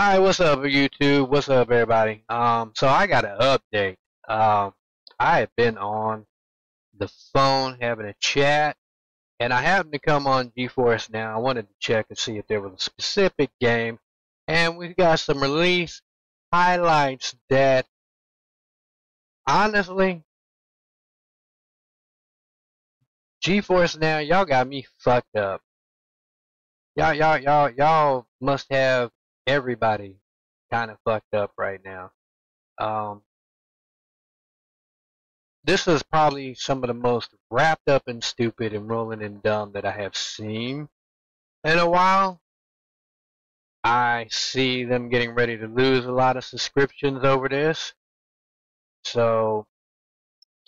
Hi, what's up YouTube? What's up everybody? So I got an update. I have been on the phone having a chat, and I happened to come on GeForce Now. I wanted to check and see if there was a specific game, and we've got some release highlights that honestly, GeForce Now, y'all got me fucked up. Y'all must have everybody kind of fucked up right now. This is probably some of the most wrapped up and stupid and rolling and dumb that I have seen in a while. I see them getting ready to lose a lot of subscriptions over this. So,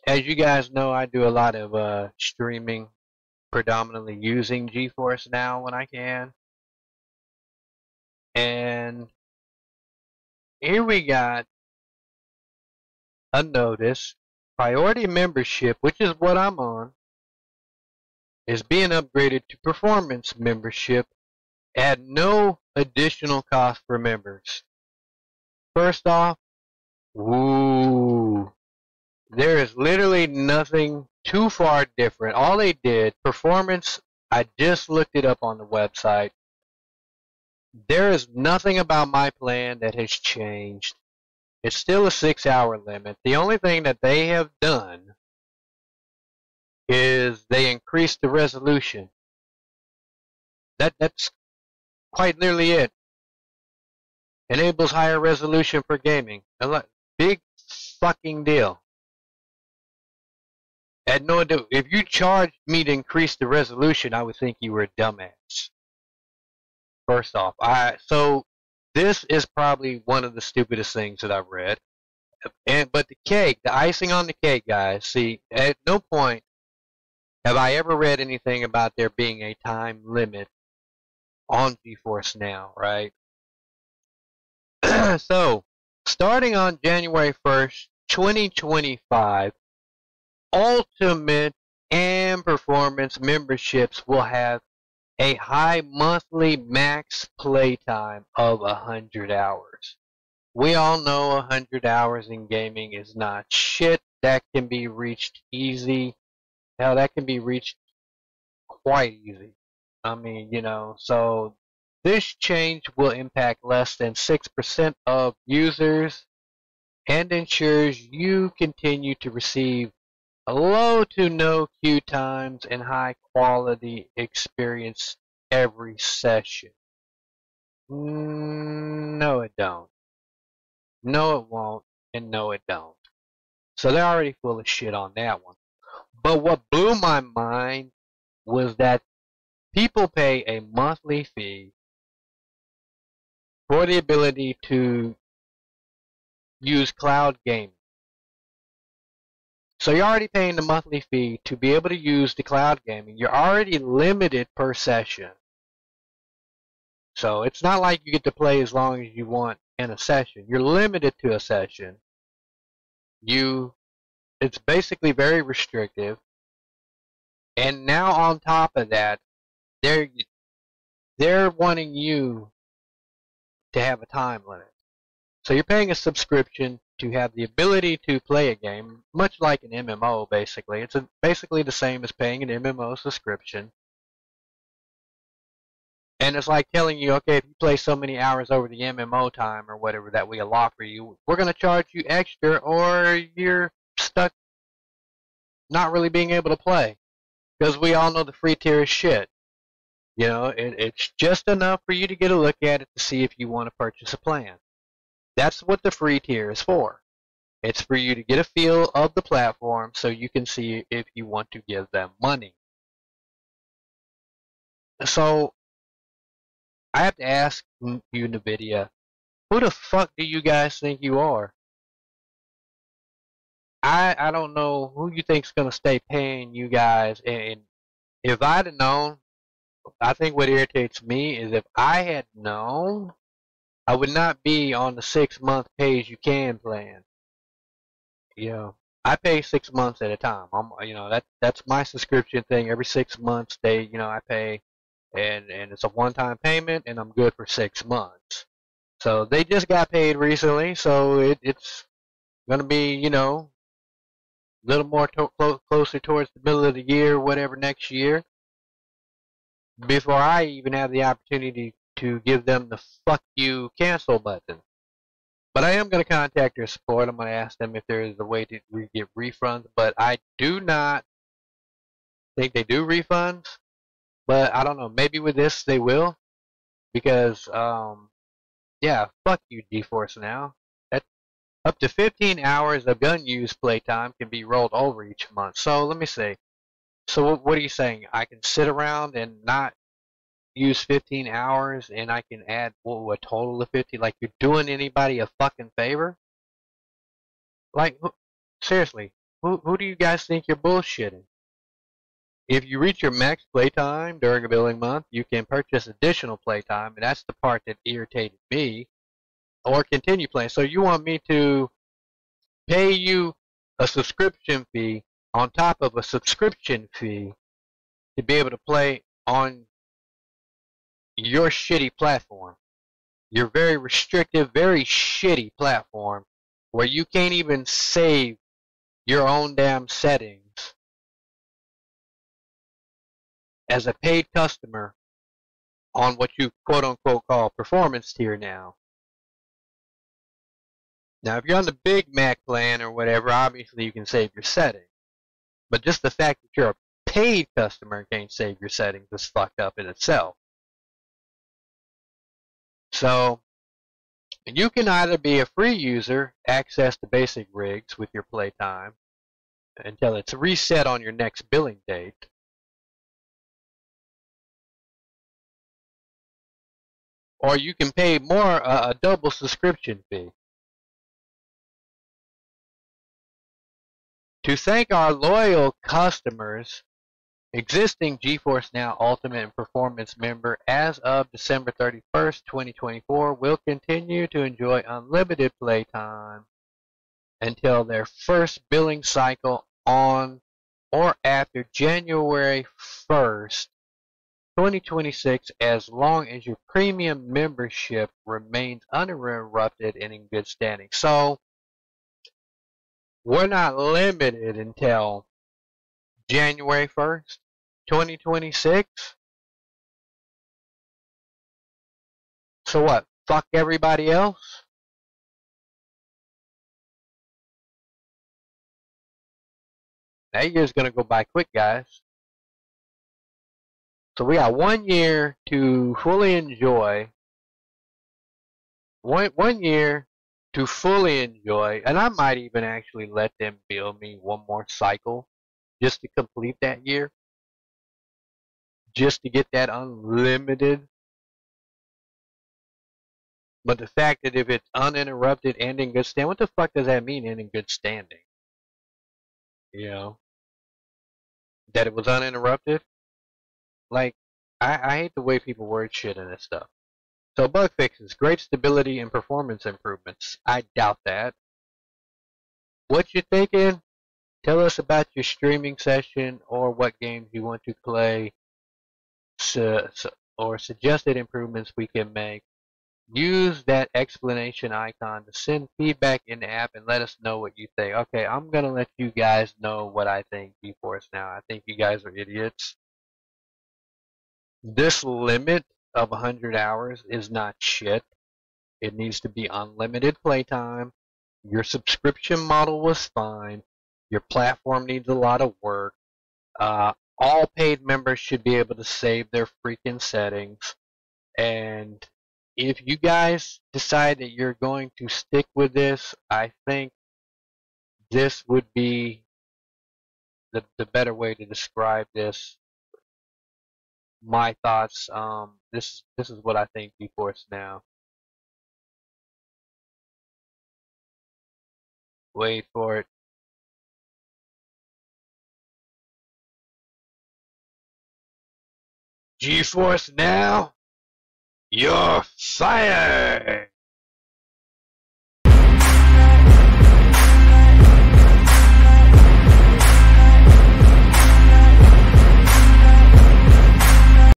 as you guys know, I do a lot of streaming, predominantly using GeForce Now when I can. And here we got a notice. Priority membership, which is what I'm on, is being upgraded to performance membership at no additional cost for members. First off, ooh, there is literally nothing too far different. All they did, performance, I just looked it up on the website. There is nothing about my plan that has changed. It's still a 6-hour limit. The only thing that they have done is they increased the resolution. That's quite literally it. Enables higher resolution for gaming. A big fucking deal. At no, if you charged me to increase the resolution, I would think you were a dumbass. First off, so this is probably one of the stupidest things that I've read. But the cake, the icing on the cake, guys. See, at no point have I ever read anything about there being a time limit on GeForce Now, right? So, starting on January 1st, 2025, Ultimate and Performance memberships will have a high monthly max playtime of 100 hours. We all know 100 hours in gaming is not shit. That can be reached easy. Hell, that can be reached quite easy. I mean, you know, so this change will impact less than 6% of users and ensures you continue to receive low to no queue times and high quality experience every session. No, it don't. No, it won't. And no, it don't. So they're already full of shit on that one. But what blew my mind was that people pay a monthly fee for the ability to use cloud gaming. So you're already paying the monthly fee to be able to use the cloud gaming. You're already limited per session. So it's not like you get to play as long as you want in a session. You're limited to a session. It's basically very restrictive. And now on top of that, they're wanting you to have a time limit. So you're paying a subscription to have the ability to play a game, much like an MMO, basically. It's basically the same as paying an MMO subscription. And it's like telling you, okay, if you play so many hours over the MMO time or whatever that we allow for you, we're going to charge you extra or you're stuck not really being able to play. Because we all know the free tier is shit. You know, it's just enough for you to get a look at it to see if you want to purchase a plan. That's what the free tier is for. It's for you to get a feel of the platform so you can see if you want to give them money. So, I have to ask you, NVIDIA, who the fuck do you guys think you are? I don't know who you think's going to stay paying you guys. And if I'd have known, I think what irritates me is if I had known, I would not be on the 6-month pay-as-you-can plan. You know, I pay 6 months at a time. You know, that's my subscription thing. Every 6 months, I pay, and it's a one-time payment, and I'm good for 6 months. So they just got paid recently, so it's going to be, you know, a little more closer towards the middle of the year, whatever, next year, before I even have the opportunity to give them the fuck you cancel button. But I am going to contact their support. I'm going to ask them if there is a way to get refunds, but I do not think they do refunds. But I don't know, maybe with this they will, because yeah, fuck you, GeForce Now. That up to 15 hours of gun use playtime can be rolled over each month. So let me see. So what are you saying? I can sit around and not use 15 hours, and I can add a total of 50? Like, you're doing anybody a fucking favor? Like, seriously, who do you guys think you're bullshitting? If you reach your max playtime during a billing month, you can purchase additional playtime, and that's the part that irritated me, or continue playing. So you want me to pay you a subscription fee on top of a subscription fee to be able to play on your shitty platform, your very restrictive, very shitty platform, where you can't even save your own damn settings. As a paid customer on what you quote-unquote call performance tier now. Now, if you're on the Big Mac plan or whatever, obviously you can save your settings. But just the fact that you're a paid customer and can't save your settings is fucked up in itself. So, you can either be a free user, access the basic rigs with your playtime until it's reset on your next billing date, or you can pay more, a double subscription fee. To thank our loyal customers, existing GeForce Now Ultimate and Performance member as of December 31st, 2024, will continue to enjoy unlimited playtime until their first billing cycle on or after January 1st, 2026, as long as your premium membership remains uninterrupted and in good standing. So we're not limited until January 1st, 2026. So what? Fuck everybody else? That year's gonna go by quick, guys. So we got 1 year to fully enjoy, one year to fully enjoy, and I might even actually let them bill me one more cycle just to complete that year, just to get that unlimited. But the fact that if it's uninterrupted and in good standing, what the fuck does that mean, and in good standing? You know, that it was uninterrupted? Like, I hate the way people word shit and this stuff. So, bug fixes, great stability and performance improvements. I doubt that. What you thinking? Tell us about your streaming session or what games you want to play, or suggested improvements we can make. Use that explanation icon to send feedback in the app and let us know what you think. Okay, I'm going to let you guys know what I think GeForce Now. I think you guys are idiots. This limit of 100 hours is not shit. It needs to be unlimited playtime. Your subscription model was fine. Your platform needs a lot of work. All paid members should be able to save their freaking settings. And if you guys decide that you're going to stick with this, I think this would be the better way to describe this. My thoughts, this is what I think GeForce Now. Wait for it. GeForce Now, you're fired!